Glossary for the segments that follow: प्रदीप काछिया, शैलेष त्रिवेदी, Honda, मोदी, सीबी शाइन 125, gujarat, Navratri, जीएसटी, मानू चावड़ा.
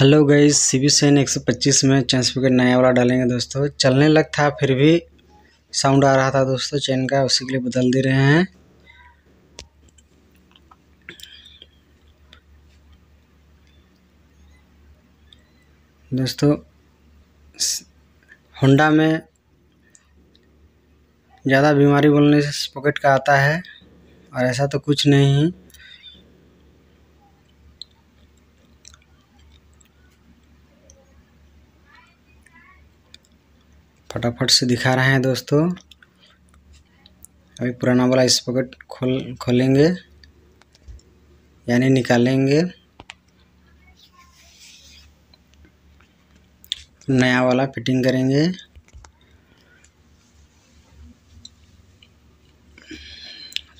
Hello guys, सीबी शाइन 125 में चैन speaker नया वाला डालेंगे दोस्तों। चलने लग था फिर भी साउंड आ रहा था दोस्तों चैन का, उसी के लिए बदल दे रहे हैं। दोस्तों होंडा में ज़्यादा बीमारी बोलने से स्पॉकेट का आता है और ऐसा तो कुछ नहीं है। फटाफट से दिखा रहे हैं दोस्तों। अभी पुराना वाला स्पॉकेट खोलेंगे यानी निकालेंगे, नया वाला फिटिंग करेंगे।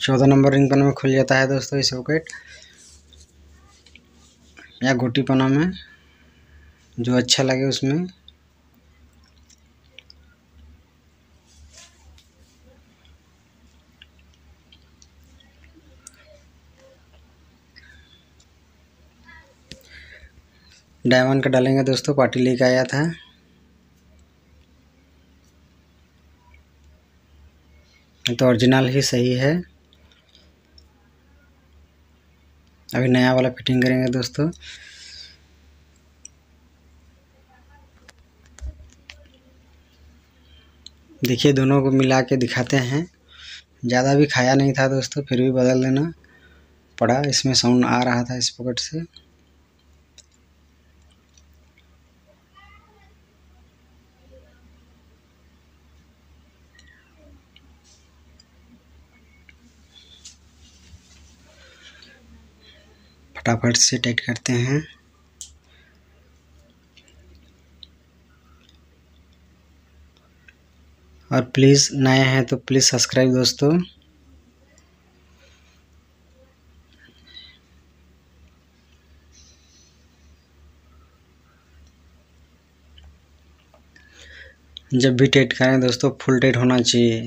चौदह नंबर रिंग पन्ना में खुल जाता है दोस्तों ये सॉकेट, या घोटी पन्ना में, जो अच्छा लगे उसमें। डायमंड का डालेंगे दोस्तों, पार्टी लेके आया था। तो ओरिजिनल ही सही है। अभी नया वाला फिटिंग करेंगे दोस्तों। देखिए दोनों को मिला के दिखाते हैं। ज़्यादा भी खाया नहीं था दोस्तों, फिर भी बदल देना पड़ा। इसमें साउंड आ रहा था इस पॉकेट से। फटाफट से टाइट करते हैं। और प्लीज़ नए हैं तो प्लीज़ सब्सक्राइब दोस्तों। जब भी टाइट करें दोस्तों फुल टाइट होना चाहिए,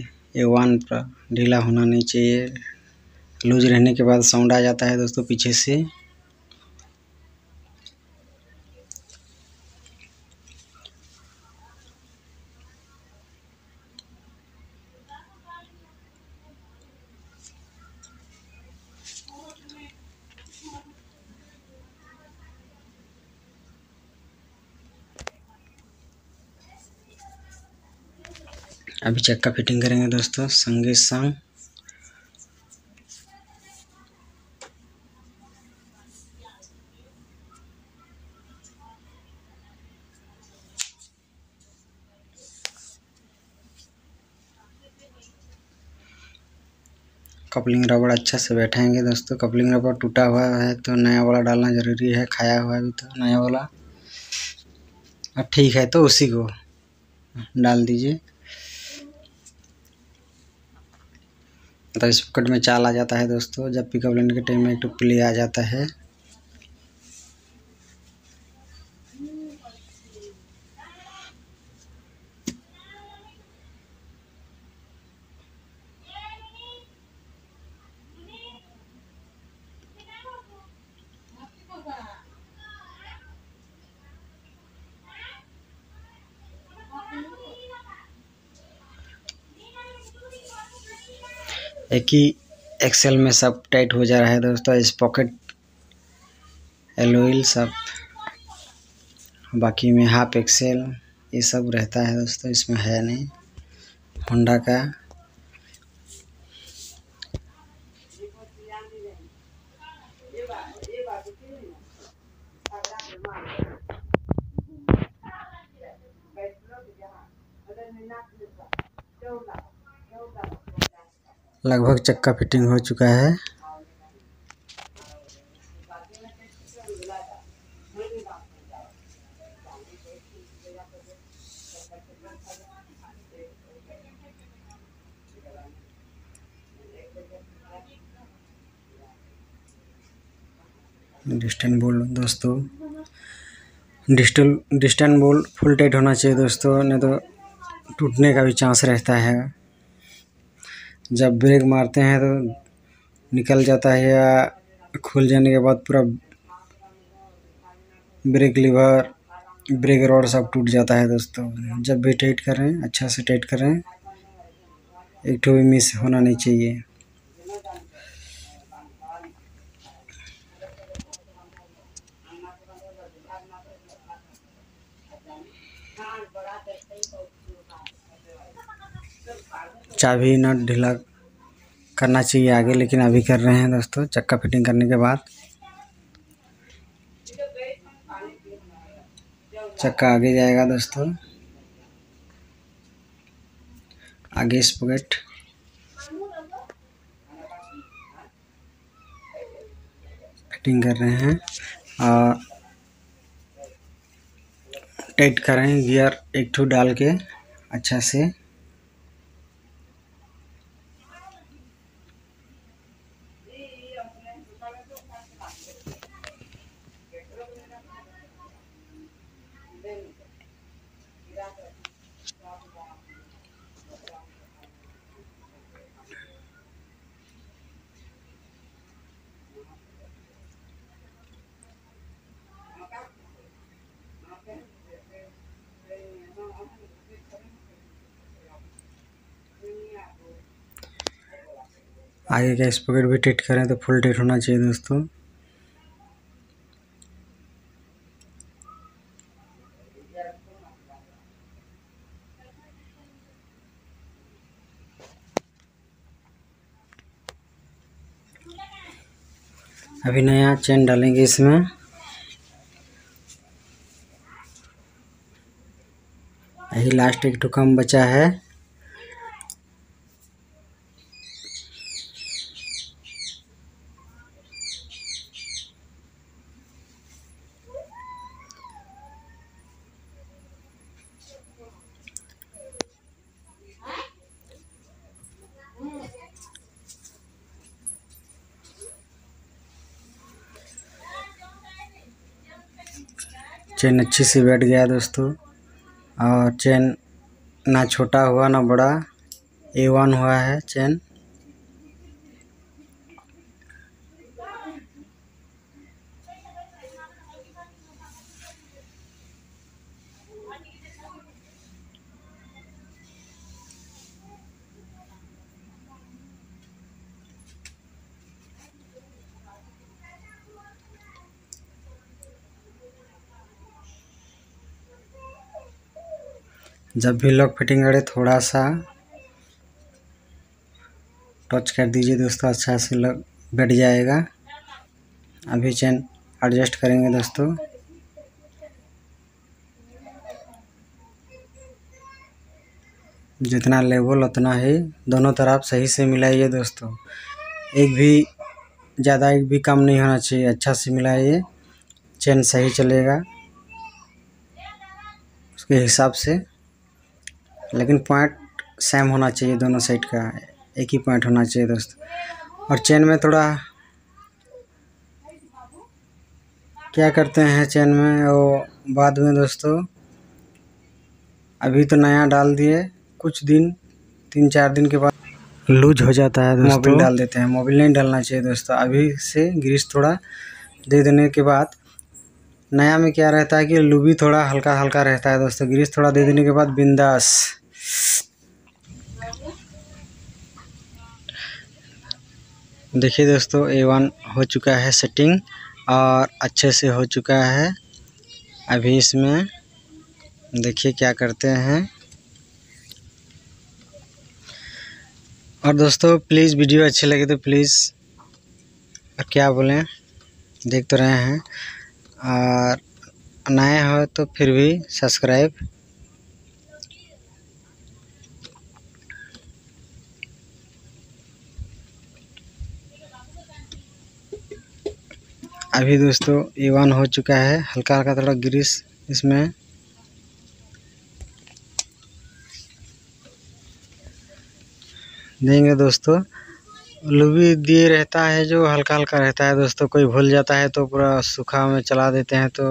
A1 पर ढीला होना नहीं चाहिए। लूज रहने के बाद साउंड आ जाता है दोस्तों पीछे से। अभी चक्का फिटिंग करेंगे दोस्तों संगे संग। कपलिंग रबड़ अच्छा से बैठाएंगे दोस्तों। कपलिंग रबड़ टूटा हुआ है तो नया वाला डालना ज़रूरी है, खाया हुआ भी तो नया वाला। अब ठीक है तो उसी को डाल दीजिए। तो इस पॉकेट में चाल आ जाता है दोस्तों, जब पिकअप लेने के टाइम में एक प्ले आ जाता है। एक ही एक्सेल में सब टाइट हो जा रहा है दोस्तों, इस पॉकेट एलोइल सब, बाकी में हाफ एक्सेल ये सब रहता है दोस्तों, इसमें है नहीं। होंडा का लगभग चक्का फिटिंग हो चुका है। डिस्टेंट बोल्ट दोस्तों, डिस्टेंट बोल्ट फुल टाइट होना चाहिए दोस्तों, नहीं तो टूटने का भी चांस रहता है। जब ब्रेक मारते हैं तो निकल जाता है, या खुल जाने के बाद पूरा ब्रेक लीवर, ब्रेक रॉड सब टूट जाता है दोस्तों। जब भी टाइट कर रहे हैं अच्छा से टाइट कर रहे हैं, एक ठो भी मिस होना नहीं चाहिए। चाबी ना ढीला करना चाहिए आगे, लेकिन अभी कर रहे हैं दोस्तों चक्का फिटिंग करने के बाद। चक्का आगे जाएगा दोस्तों, आगे स्पॉकेट। फिटिंग कर रहे हैं और टाइट कर रहे हैं गियर एक ठो डाल के अच्छा से। आगे का स्पॉकेट भी टाइट करें तो फुल टाइट होना चाहिए दोस्तों। अभी नया चेन डालेंगे इसमें, यही लास्ट एक कम बचा है। चेन अच्छी से बैठ गया दोस्तों, और चेन ना छोटा हुआ ना बड़ा, A1 हुआ है चेन। जब भी लॉक फिटिंग करे थोड़ा सा टच कर दीजिए दोस्तों, अच्छा से लॉक बैठ जाएगा। अभी चेन एडजस्ट करेंगे दोस्तों। जितना लेवल उतना ही दोनों तरफ सही से मिलाइए दोस्तों, एक भी ज़्यादा एक भी कम नहीं होना चाहिए। अच्छा से मिलाइए, चेन सही चलेगा उसके हिसाब से, लेकिन पॉइंट सेम होना चाहिए, दोनों साइड का एक ही पॉइंट होना चाहिए दोस्तों। और चेन में थोड़ा क्या करते हैं चेन में वो बाद में दोस्तों, अभी तो नया डाल दिए, कुछ दिन 3-4 दिन के बाद लूज हो जाता है दोस्तों, मोबिल डाल देते हैं। मोबिल नहीं डालना चाहिए दोस्तों, अभी से ग्रीस थोड़ा दे देने के बाद। नया में क्या रहता है कि लूबी थोड़ा हल्का हल्का रहता है दोस्तों, ग्रीस थोड़ा दे देने के बाद बिंदास। देखिए दोस्तों A1 हो चुका है सेटिंग, और अच्छे से हो चुका है। अभी इसमें देखिए क्या करते हैं। और दोस्तों प्लीज़ वीडियो अच्छी लगे तो प्लीज़, क्या बोलें, देख तो रहे हैं, और नए हो तो फिर भी सब्सक्राइब। अभी दोस्तों A1 हो चुका है, हल्का हल्का थोड़ा ग्रीस इसमें। देंगे दोस्तों, लुबी दिए रहता है जो हल्का हल्का रहता है दोस्तों, कोई भूल जाता है तो पूरा सूखा में चला देते हैं, तो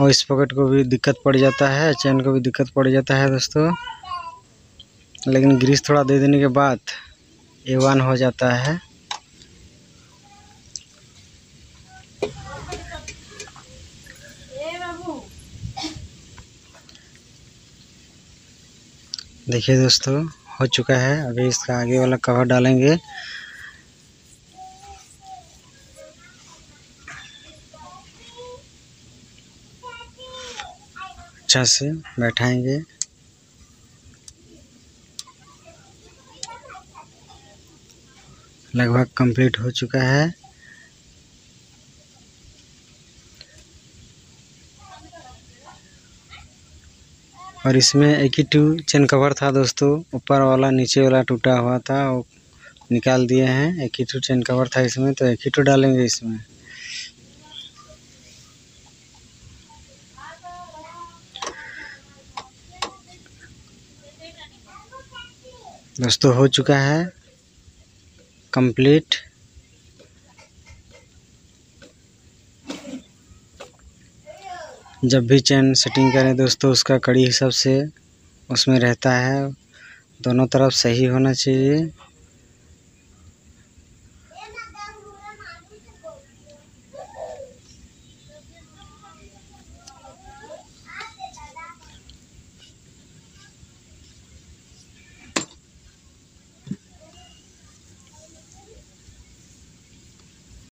और स्पॉकेट को भी दिक्कत पड़ जाता है, चेन को भी दिक्कत पड़ जाता है दोस्तों। लेकिन ग्रीस थोड़ा दे देने के बाद A1 हो जाता है। देखिए दोस्तों हो चुका है। अभी इसका आगे वाला कवर डालेंगे। अच्छा से बैठाएंगे। लगभग कंप्लीट हो चुका है। और इसमें एक ही टू चेन कवर था दोस्तों, ऊपर वाला नीचे वाला टूटा हुआ था, वो निकाल दिए हैं। एक ही टू चेन कवर था इसमें, तो एक ही टू डालेंगे इसमें। दोस्तों हो चुका है कंप्लीट। जब भी चेन सेटिंग करें दोस्तों, उसका कड़ी हिसाब से उसमें रहता है, दोनों तरफ सही होना चाहिए।